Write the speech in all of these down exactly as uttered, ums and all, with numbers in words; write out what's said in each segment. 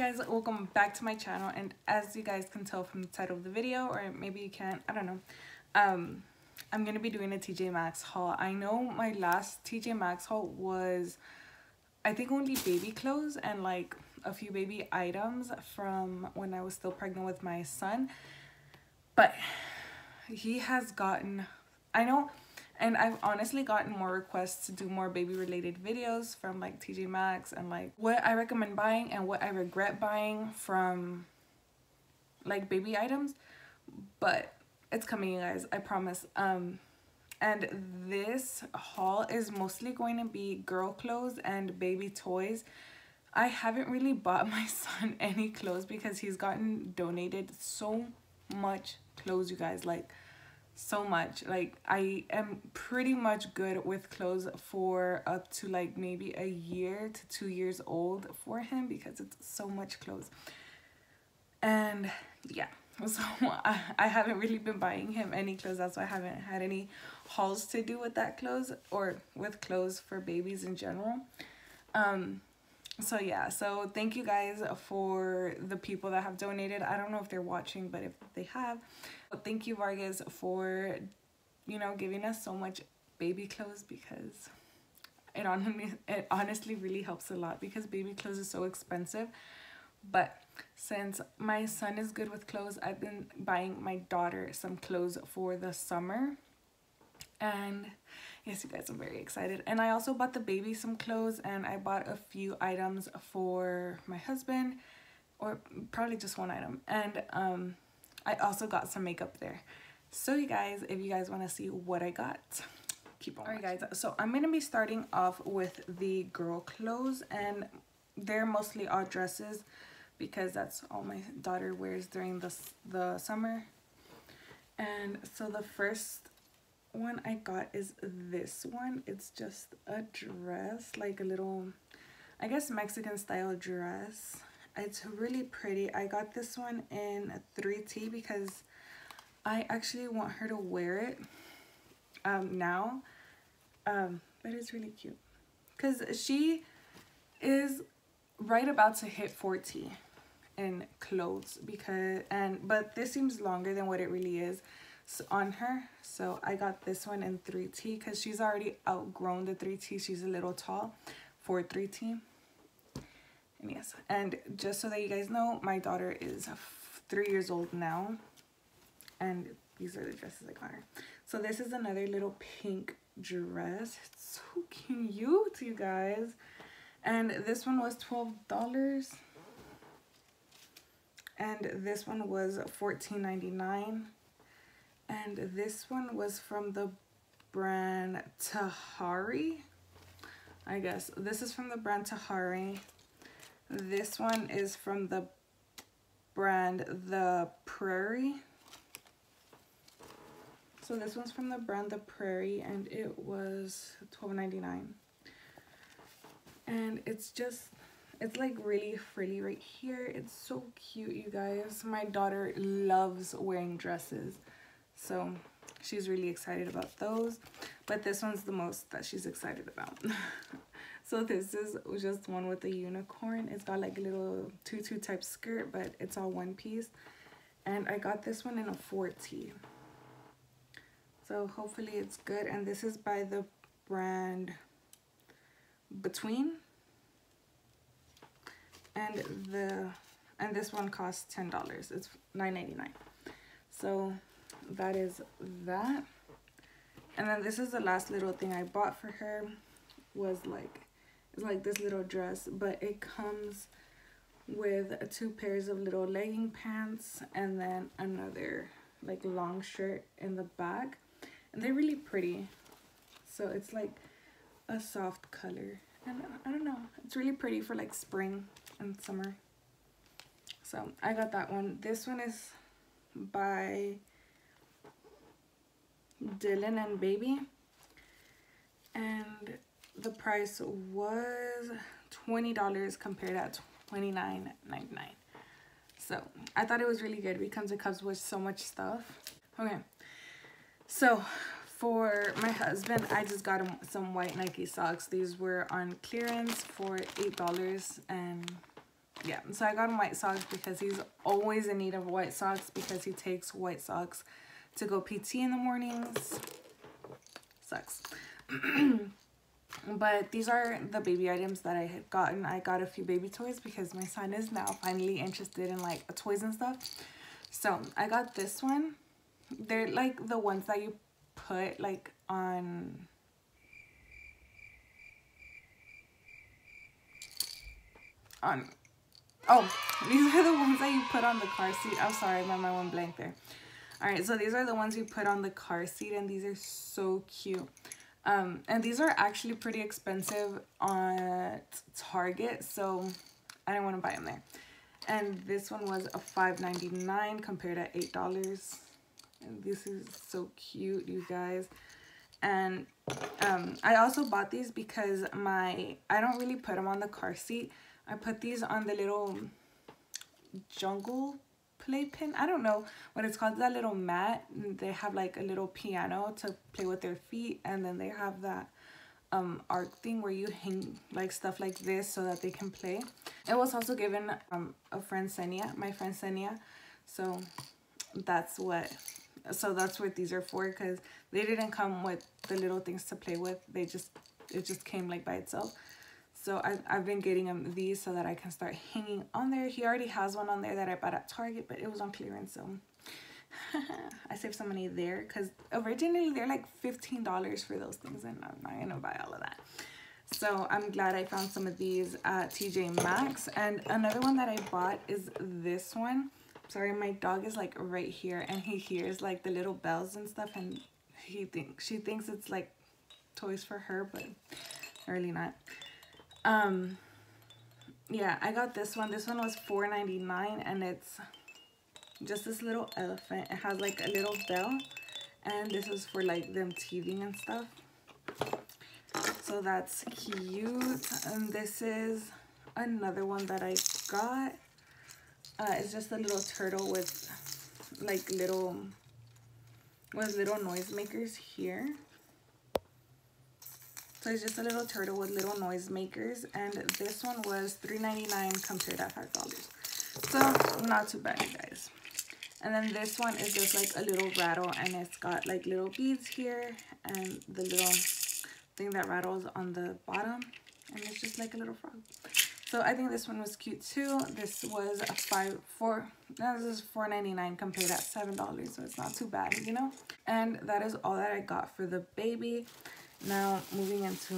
guys, welcome back to my channel. And as you guys can tell from the title of the video, or maybe you can't, I don't know, um I'm gonna be doing a T J Maxx haul. I know my last T J Maxx haul was, I think, only baby clothes and like a few baby items from when I was still pregnant with my son, but he has gotten, I know, and I've honestly gotten more requests to do more baby related videos from like T J Maxx, and like what I recommend buying and what I regret buying from like baby items. But it's coming, you guys, I promise. Um, and this haul is mostly going to be girl clothes and baby toys. I haven't really bought my son any clothes because he's gotten donated so much clothes, you guys, like so much. Like I am pretty much good with clothes for up to like maybe a year to two years old for him because it's so much clothes. And yeah, so I, I haven't really been buying him any clothes. That's why I haven't had any hauls to do with that clothes or with clothes for babies in general. Um so yeah, so thank you guys for the people that have donated. I don't know if they're watching, but if they have, well, thank you, Vargas, for, you know, giving us so much baby clothes, because it honestly, it honestly really helps a lot, because baby clothes is so expensive. But since my son is good with clothes, I've been buying my daughter some clothes for the summer. And yes, you guys, I'm very excited. And I also bought the baby some clothes, and I bought a few items for my husband, or probably just one item. And um I also got some makeup there. So you guys, if you guys want to see what I got, keep on. All right, guys, so I'm going to be starting off with the girl clothes, and they're mostly all dresses because that's all my daughter wears during the, the summer. And so the first one I got is this one. It's just a dress, like a little, I guess, Mexican style dress. It's really pretty. I got this one in three T because I actually want her to wear it um, now. Um, but it's really cute because she is right about to hit forty in clothes, because and but this seems longer than what it really is on her. So I got this one in three T because she's already outgrown the three T. She's a little tall for three T. And yes, and just so that you guys know, my daughter is three years old now, and these are the dresses I got her. So this is another little pink dress. It's so cute, you guys. And this one was twelve dollars, and this one was fourteen ninety-nine, and this one was from the brand Tahari, I guess. This is from the brand Tahari. This one is from the brand The Prairie. So this one's from the brand The Prairie, and it was twelve ninety-nine. And it's just, it's like really frilly right here. It's so cute, you guys. My daughter loves wearing dresses, so she's really excited about those. But this one's the most that she's excited about. So this is just one with a unicorn. It's got like a little tutu type skirt, but it's all one piece. And I got this one in a four T. So hopefully it's good. And this is by the brand Between. And the and this one costs ten dollars. It's nine ninety-nine. So that is that. And then this is the last little thing I bought for her. Was like, it's like this little dress, but it comes with two pairs of little legging pants and then another like long shirt in the back. And they're really pretty. So it's like a soft color, and I don't know, it's really pretty for like spring and summer. So I got that one. This one is by Dylan and Baby, and the price was twenty dollars compared at twenty-nine ninety-nine. So I thought it was really good because it comes with so much stuff. Okay, so for my husband, I just got him some white Nike socks. These were on clearance for eight dollars, and yeah, so I got him white socks because he's always in need of white socks because he takes white socks to go P T in the mornings. Sucks. But these are the baby items that I had gotten. I got a few baby toys because my son is now finally interested in like toys and stuff. So I got this one. They're like the ones that you put like on... on oh these are the ones that you put on the car seat. I'm sorry, my mind went blank there. All right, so these are the ones you put on the car seat, and these are so cute. Um and these are actually pretty expensive on Target, so I didn't want to buy them there. And this one was a five ninety-nine compared to eight dollars, and this is so cute, you guys. And um I also bought these because my I don't really put them on the car seat. I put these on the little jungle playpen. I don't know what it's called. That little mat. They have like a little piano to play with their feet. And then they have that um, arc thing where you hang like stuff like this so that they can play. It was also given um, a friend Senia, my friend Senia. So that's what, so that's what these are for, because they didn't come with the little things to play with. They just, it just came like by itself. So I've, I've been getting him these so that I can start hanging on there. He already has one on there that I bought at Target, but it was on clearance, so I saved some money there, because originally they're like fifteen dollars for those things, and I'm not gonna buy all of that. So I'm glad I found some of these at T J Maxx. And another one that I bought is this one. Sorry, my dog is like right here, and he hears like the little bells and stuff, and he thinks she thinks it's like toys for her, but really not. Um yeah, I got this one. This one was four ninety-nine, and it's just this little elephant. It has like a little bell, and this is for like them teething and stuff, so that's cute. And this is another one that I got. Uh it's just a little turtle with like little with little noisemakers here. So it's just a little turtle with little noisemakers, and this one was three ninety-nine compared to five dollars. So not too bad, you guys. And then this one is just like a little rattle, and it's got like little beads here and the little thing that rattles on the bottom, and it's just like a little frog. So I think this one was cute too. This was a five four. No, this is four ninety-nine compared to seven dollars, so it's not too bad, you know. And that is all that I got for the baby. Now moving into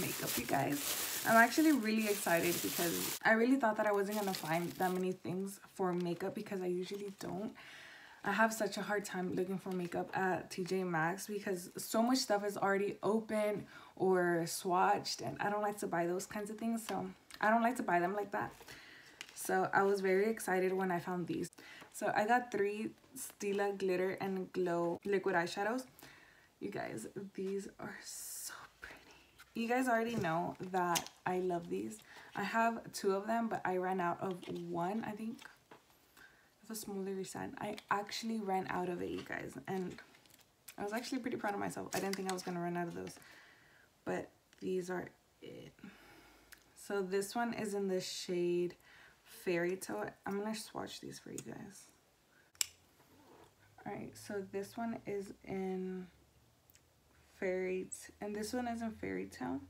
makeup, you guys. I'm actually really excited because I really thought that I wasn't gonna find that many things for makeup, because I usually don't. I have such a hard time looking for makeup at T J Maxx because so much stuff is already open or swatched, and I don't like to buy those kinds of things, so I don't like to buy them like that. So I was very excited when I found these. So I got three Stila Glitter and Glow liquid eyeshadows. You guys, these are so pretty. You guys already know that I love these. I have two of them, but I ran out of one, I think. It's a smoother side. I actually ran out of it, you guys. And I was actually pretty proud of myself. I didn't think I was going to run out of those. But these are it. So this one is in the shade Fairy Tale. I'm going to swatch these for you guys. Alright, so this one is in... Fairies, and this one is in Fairy Tale.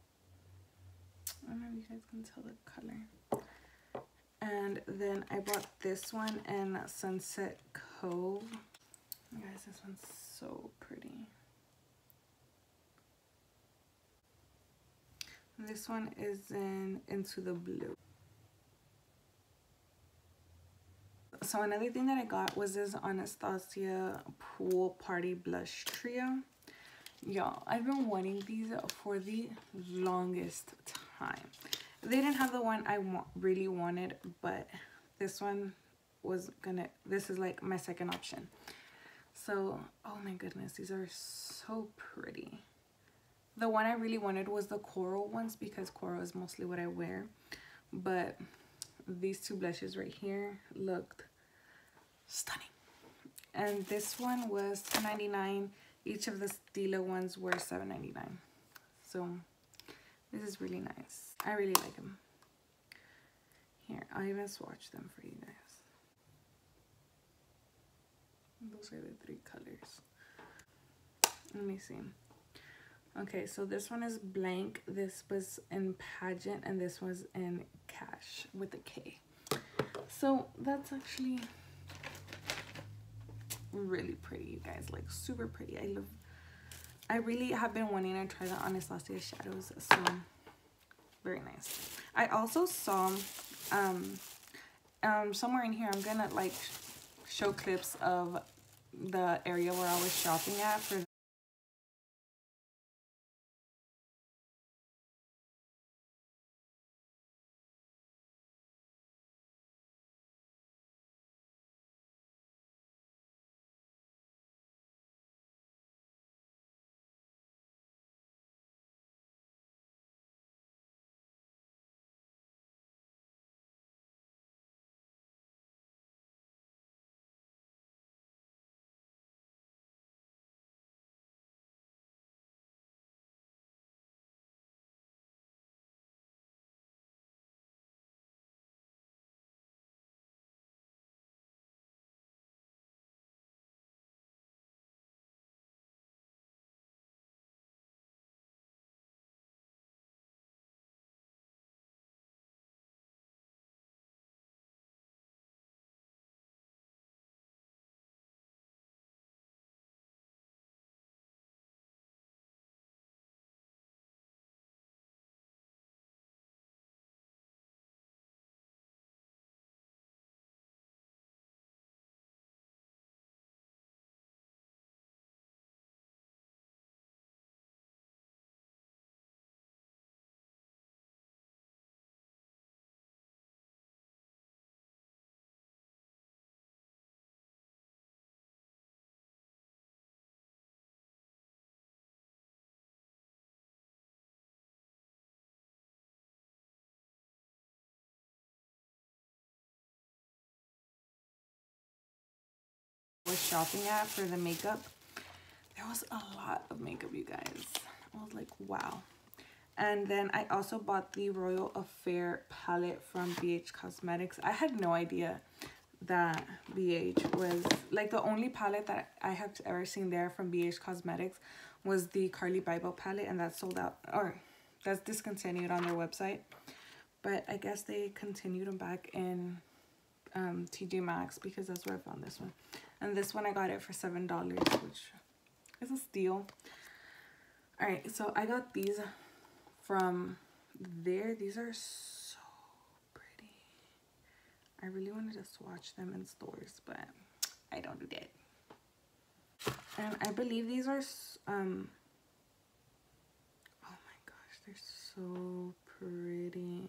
I don't know if you guys can tell the color. And then I bought this one in Sunset Cove. You guys, this one's so pretty. This one is in Into the Blue. So another thing that I got was this Anastasia Pool Party Blush Trio. Y'all, I've been wanting these for the longest time. They didn't have the one I wa- really wanted, but this one was gonna, this is like my second option. So, oh my goodness, these are so pretty. The one I really wanted was the coral ones because coral is mostly what I wear. But these two blushes right here looked stunning. And this one was two ninety-nine. Each of the Stila ones were seven ninety-nine. So this is really nice. I really like them. Here, I'll even swatch them for you guys. Those are the three colors. Let me see. Okay, so this one is Blank, this was in Pageant, and this was in Cash with a K. So that's actually really pretty, you guys, like super pretty. I love, I really have been wanting to try the Anastasia shadows, so very nice. I also saw um um somewhere in here, I'm gonna like show clips of the area where I was shopping at for was shopping at for the makeup. There was a lot of makeup, you guys. I was like, wow. And then I also bought the Royal Affair palette from B H Cosmetics. I had no idea that B H was like, the only palette that I have ever seen there from B H Cosmetics was the Carly Bible palette, and that's sold out, or that's discontinued on their website. But I guess they continued them back in um T J Maxx, because that's where I found this one. And this one, I got it for seven dollars, which is a steal. All right, so I got these from there. These are so pretty. I really wanted to swatch them in stores, but I don't do that. And I believe these are, um, oh my gosh, they're so pretty.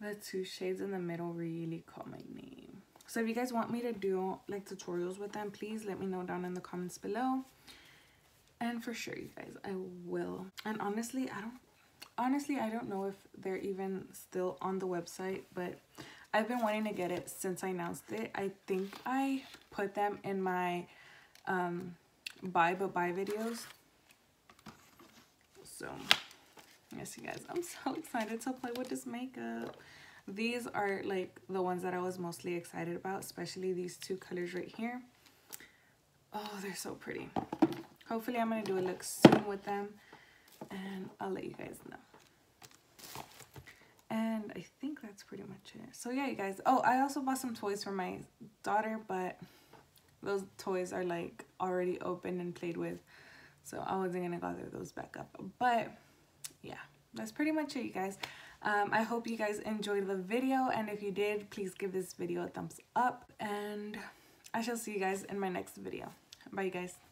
The two shades in the middle really caught my name. So if you guys want me to do like tutorials with them, please let me know down in the comments below. And for sure, you guys, I will. And honestly, I don't honestly I don't know if they're even still on the website, but I've been wanting to get it since I announced it. I think I put them in my um buy but buy videos. So yes, you guys, I'm so excited to play with this makeup. These are like the ones that I was mostly excited about, especially these two colors right here. Oh, they're so pretty. Hopefully I'm going to do a look soon with them, and I'll let you guys know. And I think that's pretty much it. So yeah, you guys. Oh, I also bought some toys for my daughter, but those toys are like already opened and played with, so I wasn't going to gather those back up. But yeah, that's pretty much it, you guys. Um, I hope you guys enjoyed the video, and if you did, please give this video a thumbs up, and I shall see you guys in my next video. Bye, you guys.